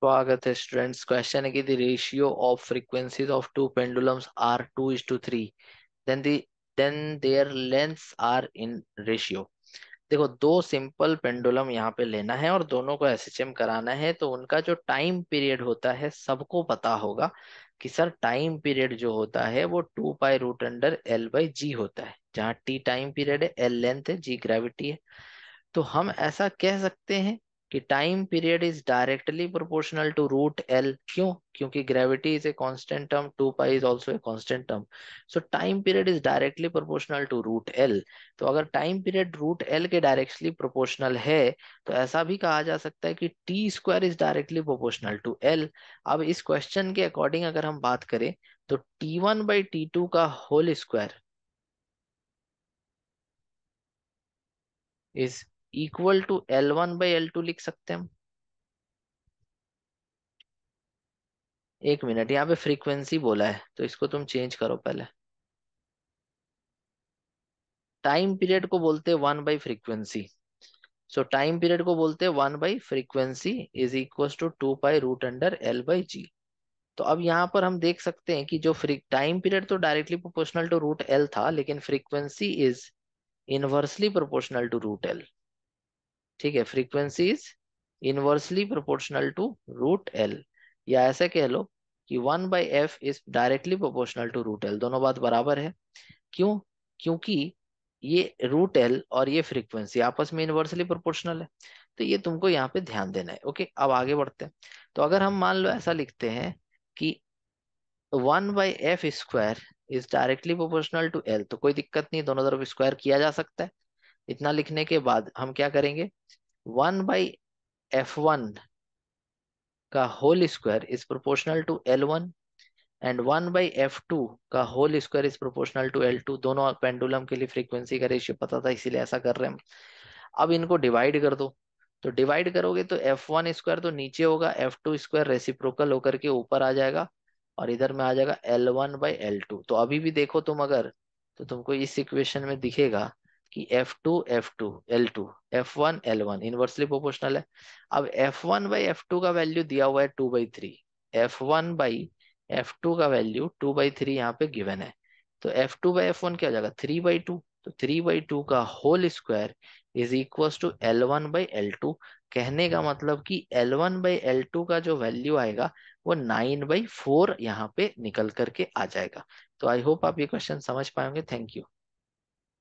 स्वागत है students. Question है कि the ratio of frequencies of two pendulums are 2:3, then their lengths are in ratio। देखो दो सिंपल पेंडुलम यहाँ पे लेना है और दोनों को SHM कराना है, तो उनका जो टाइम पीरियड होता है सबको पता होगा कि सर टाइम पीरियड जो होता है वो 2 pi root under L/G होता है, जहाँ T टाइम पीरियड है, L लेंथ है, G ग्रेविटी है। तो हम ऐसा कह सकते हैं कि time period is directly proportional to root L. क्यों? क्योंकि gravity is a constant term, 2 pi is also a constant term, so time period is directly proportional to root L. तो अगर टाइम पीरियड रूट एल के directly proportional है तो ऐसा भी कहा जा सकता है कि T square is directly proportional to L. अब इस क्वेश्चन के अकॉर्डिंग अगर हम बात करें तो T1/T2 का whole square is equal to L1/L2 लिख सकते हैं हम। एक मिनट, यहाँ पे फ्रीक्वेंसी बोला है तो इसको तुम चेंज करो। पहले टाइम पीरियड को बोलते हैं 1/फ्रीक्वेंसी, सो टाइम पीरियड को बोलते हैं 1/फ्रीक्वेंसी is equal to 2 pi root under L/G। तो अब यहाँ पर हम देख सकते हैं कि जो टाइम पीरियड तो directly proportional to root L था, लेकिन frequency is inversely proportional to root L. ठीक है, frequency is inversely proportional to root L, या ऐसे कह लो कि 1/f is directly proportional to root L. दोनों बात बराबर है। क्यों? क्योंकि ये रूट एल और ये फ्रीक्वेंसी आपस में इनवर्सली प्रोपोर्शनल है, तो ये तुमको यहाँ पे ध्यान देना है। ओके, अब आगे बढ़ते हैं। तो अगर हम मान लो ऐसा लिखते हैं कि 1/f² is directly proportional to L, तो कोई दिक्कत नहीं, दोनों तरफ स्क्वायर किया जा सकता है। इतना लिखने के बाद हम क्या करेंगे, 1/f1 का whole square is proportional to L1 and 1/f2 का whole square is proportional to L2। दोनों पेंडुलम के लिए फ्रीक्वेंसी का रेशियो पता था, इसीलिए ऐसा कर रहे हैं हम। अब इनको डिवाइड कर दो, तो डिवाइड करोगे तो f1² तो नीचे होगा, f2² रेसिप्रोकल होकर के ऊपर आ जाएगा और इधर में आ जाएगा L1/L2। तो अभी भी देखो तुम अगर, तो तुमको इस इक्वेशन में दिखेगा कि F2 F2 L2 F1 L1 inversely proportional है। अब F1/F2 का वैल्यू दिया हुआ है 2/3, F1/F2 का वैल्यू 2/3 यहाँ पे गिवन है, तो F2/F1 क्या हो जाएगा 3/2, तो 3/2 का whole square is equal to L1/L2। कहने का मतलब कि L1/L2 का जो वैल्यू आएगा वो 9/4 यहाँ पे निकल करके आ जाएगा। तो आई होप आप ये क्वेश्चन समझ पाएंगे। Thank you.